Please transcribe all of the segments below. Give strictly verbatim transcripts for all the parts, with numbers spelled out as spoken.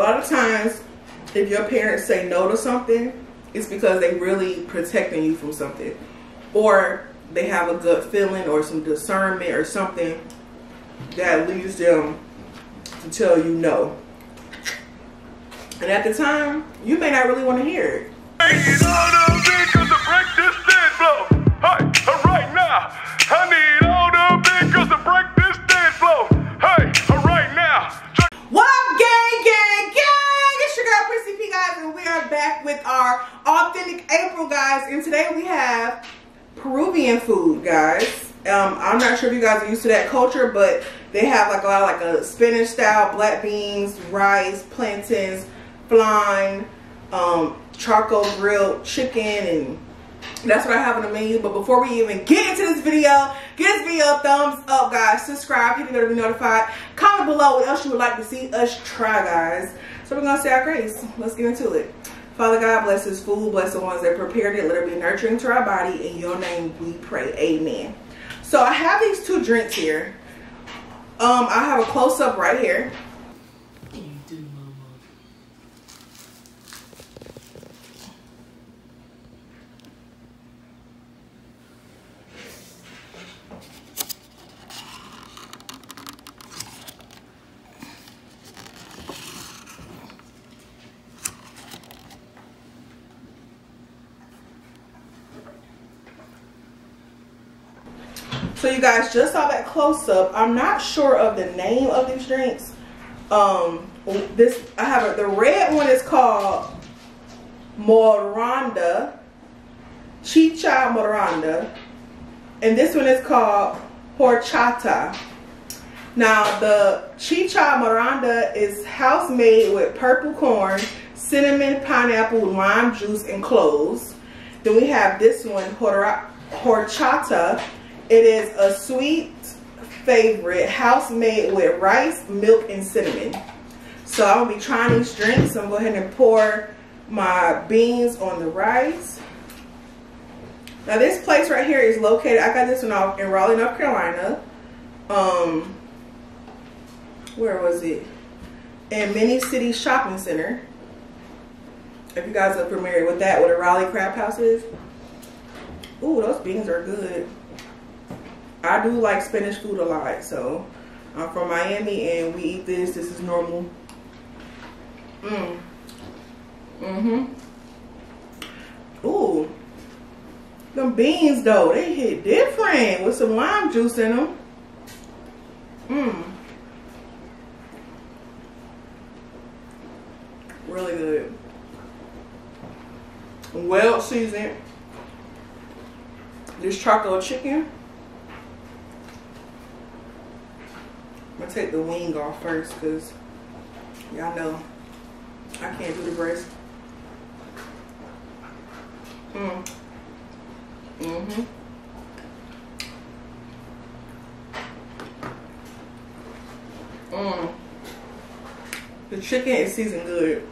lot of times if your parents say no to something, it's because they really protecting you from something, or they have a gut feeling or some discernment or something that leads them to tell you no. And at the time, you may not really want to hear it. What gang, gang, gang? It's your girl Prissy P, guys, and we are back with our Authentic April, guys. And today we have Peruvian food, guys. Um, I'm not sure if you guys are used to that culture, but they have like a lot of like a spinach style, black beans, rice, plantains, flan, um, charcoal grilled chicken, and that's what I have on the menu. But before we even get into this video, give this video a thumbs up, guys. Subscribe, hit the bell to be notified. Comment below what else you would like to see us try, guys. So we're going to say our grace. Let's get into it. Father God, bless this food. Bless the ones that prepared it. Let it be nurturing to our body. In your name we pray. Amen. So I have these two drinks here. Um, I have a close-up right here. You do, Mama. So you guys just saw that close-up. I'm not sure of the name of these drinks. Um, this I have a, the red one is called Morada, Chicha Morada, and this one is called Horchata. Now the Chicha Morada is house-made with purple corn, cinnamon, pineapple, lime juice, and cloves. Then we have this one, Horchata. It is a sweet favorite, house made with rice, milk, and cinnamon. So I'm gonna be trying these drinks. So I'm gonna go ahead and pour my beans on the rice. Now this place right here is located, I got this one off in Raleigh, North Carolina. Um, where was it? In Mini City Shopping Center. If you guys are familiar with that, what a Raleigh Crab House is. Ooh, those beans are good. I do like Spanish food a lot, so I'm from Miami and we eat this. This is normal. Mm. Mm-hmm. Ooh. Them beans, though, they hit different with some lime juice in them. Mmm. Really good. Well seasoned. This charcoal chicken. I'm gonna take the wing off first because y'all know I can't do the breast. Mm. Mm-hmm. Mm. The chicken is seasoned good.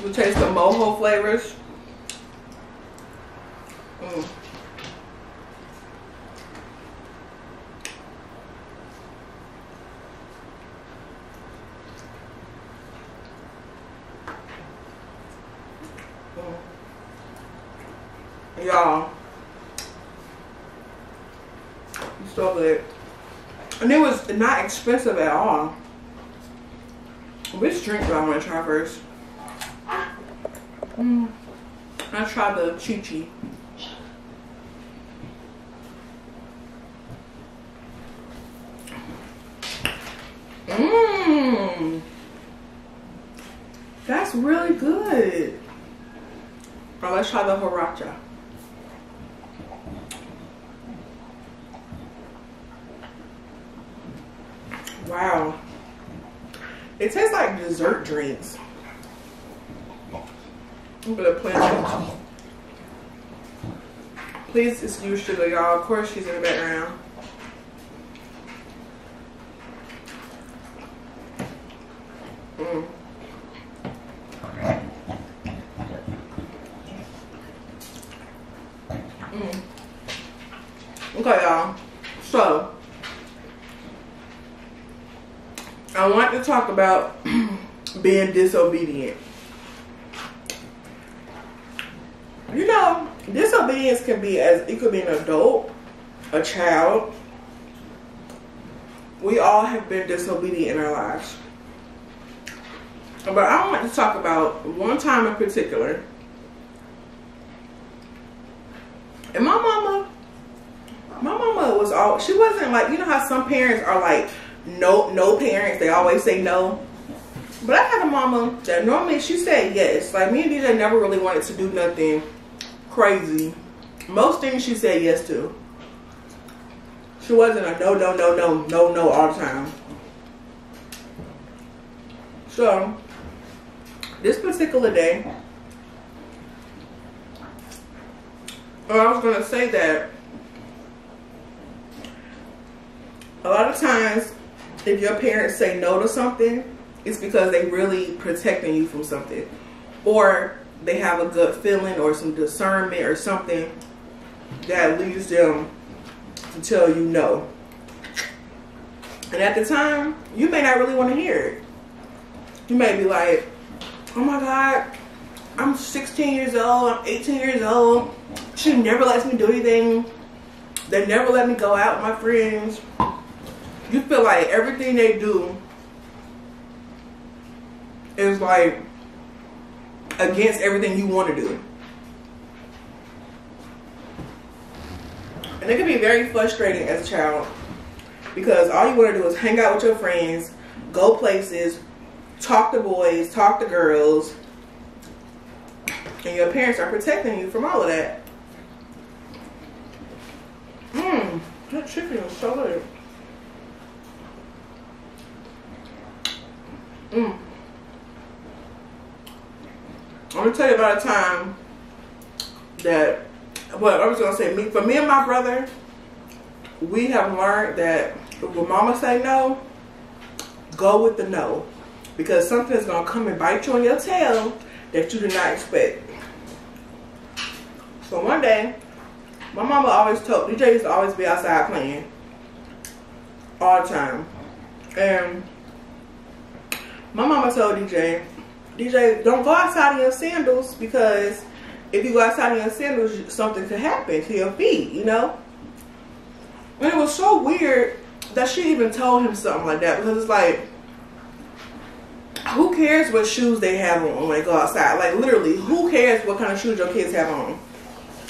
We'll taste the mojo flavors. Mm. Y'all, it's so good, and it was not expensive at all. Which drink do I want to try first? Mm. I tried the chichi. Mmm, that's really good. All right, let's try the horacha. Wow, it tastes like dessert drinks. I'm gonna plant it. Please excuse sugar, y'all. Of course, she's in the background. Mm. Mm. Okay, y'all. So. I want to talk about being disobedient. You know, disobedience can be as, it could be an adult, a child. We all have been disobedient in our lives. But I want to talk about one time in particular. And my mama, my mama was all, she wasn't like, you know how some parents are like, no, no parents, they always say no. But I had a mama that normally she said yes. Like, me and D J never really wanted to do nothing crazy. Most things she said yes to. She wasn't a no, no, no, no, no, no all the time. So, this particular day, I was going to say that a lot of times if your parents say no to something, it's because they really protecting you from something, or they have a gut feeling or some discernment or something that leads them to tell you no. And at the time, you may not really want to hear it. You may be like, oh my God, I'm sixteen years old, I'm eighteen years old, she never lets me do anything, they never let me go out with my friends. You feel like everything they do is like against everything you want to do. And it can be very frustrating as a child, because all you want to do is hang out with your friends, go places, talk to boys, talk to girls, and your parents are protecting you from all of that. Mmm, that chicken is so good. Mmm. I'm gonna tell you about a time that, well, I was gonna say, me, for me and my brother, we have learned that when mama say no, go with the no, because something's gonna come and bite you on your tail that you did not expect. So one day, my mama always told, D J used to always be outside playing all the time, and my mama told D J, D J, don't go outside in your sandals, because if you go outside in your sandals, something could happen to your feet, you know? And it was so weird that she even told him something like that, because it's like, who cares what shoes they have on when they go outside? Like, literally, who cares what kind of shoes your kids have on?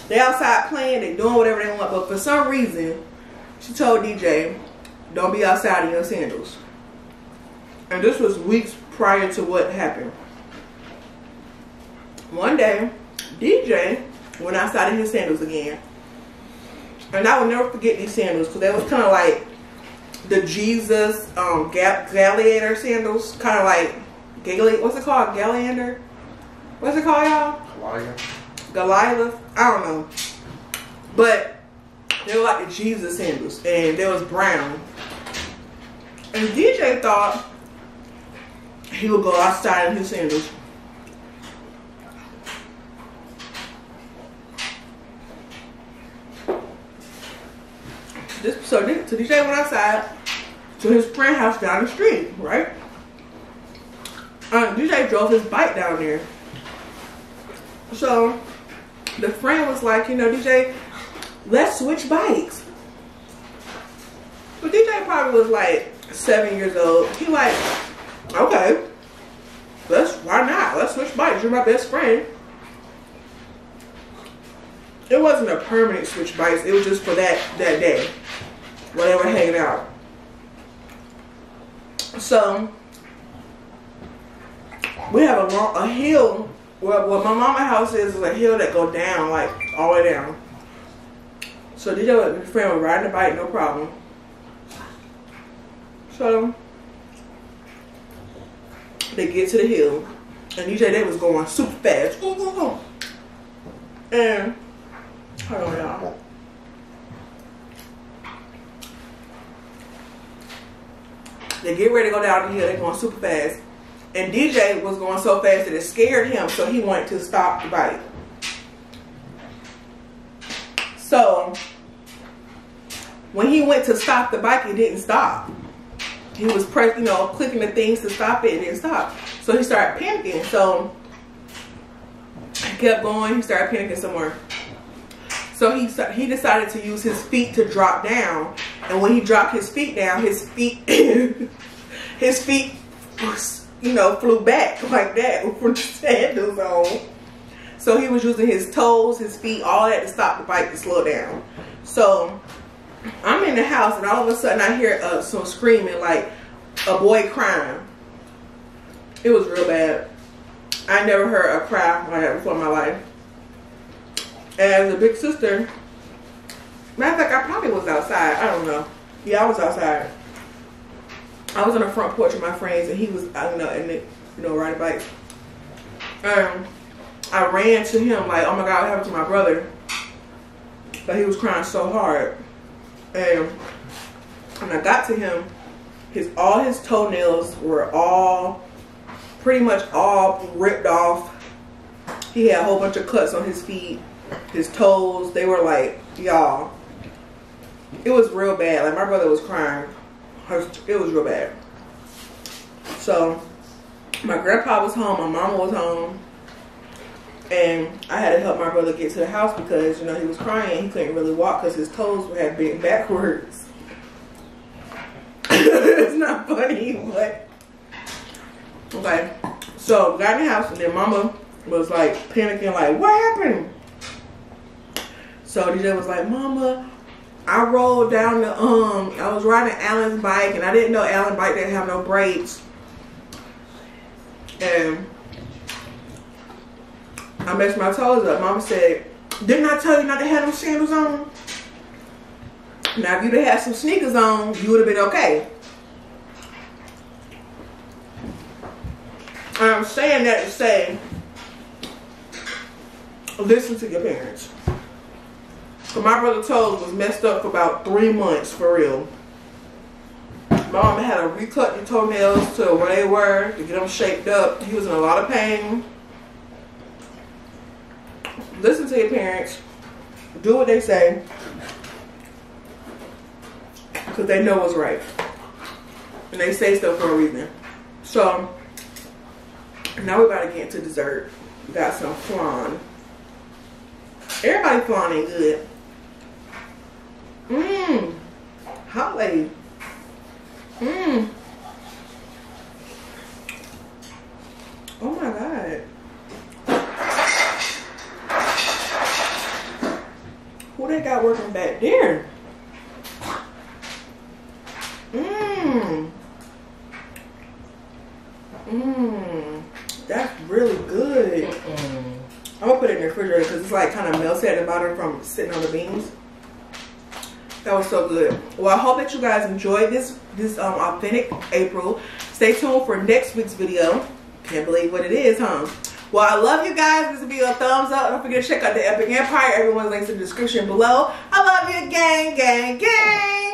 They outside playing, they doing whatever they want, but for some reason, she told D J, don't be outside in your sandals. And this was weeks prior to what happened. One day, D J went outside in his sandals again. And I will never forget these sandals, because they was kind of like the Jesus um, Galliator sandals. Kind of like, Gal what's it called? Galliander? What's it called, y'all? Goliath. Goliath? I don't know. But they were like the Jesus sandals. And they was brown. And D J thought he would go outside in his sandals. This, so, so D J went outside to his friend's house down the street, right? Um, D J drove his bike down there. So the friend was like, you know, D J, let's switch bikes. But D J probably was like seven years old. He like, okay, let's, why not? Let's switch bikes. You're my best friend. It wasn't a permanent switch bikes. It was just for that, that day when they were hanging out. So we have a, long, a hill. Well, what my mama's house is is a hill that go down, like all the way down. So D J and his friend were riding a bike, no problem. So they get to the hill, and D J, they was going super fast. Ooh, ooh, ooh. And hold on, y'all. They get ready to go down the hill. They're going super fast. And D J was going so fast that it scared him, so he wanted to stop the bike. So when he went to stop the bike, it didn't stop. he was pressing, you know, clicking the things to stop it, and it stopped. So he started panicking. So he kept going. He started panicking some more. So he he decided to use his feet to drop down. And when he dropped his feet down, his feet his feet you know flew back like that with his sandals on. So he was using his toes, his feet, all that to stop the bike to slow down. So I'm in the house, and all of a sudden I hear uh, some screaming, like a boy crying. It was real bad. I never heard a cry like that before in my life. As a big sister, matter of fact, I probably was outside. I don't know. Yeah, I was outside. I was on the front porch with my friends, and he was, I don't know, and they, you know, riding bikes. Um, I ran to him like, oh my God, what happened to my brother? But he was crying so hard. And when I got to him, his all his toenails were all, pretty much all ripped off. He had a whole bunch of cuts on his feet, his toes. They were like, y'all, it was real bad. Like, my brother was crying. It was real bad. So my grandpa was home. My mama was home. And I had to help my brother get to the house because, you know, he was crying. He couldn't really walk because his toes had bent backwards. It's not funny, but. Okay. So, got in the house, and then mama was, like, panicking, like, what happened? So, D J was like, Mama, I rolled down the, um, I was riding Alan's bike, and I didn't know Alan's bike didn't have no brakes. And I messed my toes up. Mama said, didn't I tell you not to have them sandals on? Now, if you'd have had some sneakers on, you would have been okay. I'm saying that to say, listen to your parents. So my brother's toes was messed up for about three months, for real. My mama had to recut the toenails to where they were to get them shaped up. He was in a lot of pain. Listen to your parents. Do what they say. Because they know what's right. And they say stuff for a reason. So, now we're about to get into dessert. We got some flan. Everybody flan ain't good. Mmm. Hot lady. Mmm. Oh my God. Who they got working back there? Mmm. Mmm. That's really good. Mm-mm. I'm gonna put it in the refrigerator because it's like kind of melted at the bottom from sitting on the beans. That was so good. Well, I hope that you guys enjoyed this this um, authentic April. Stay tuned for next week's video. Can't believe what it is, huh? Well, I love you guys. This will be a thumbs up. Don't forget to check out the Epic Empire. Everyone's links in the description below. I love you, gang, gang, gang.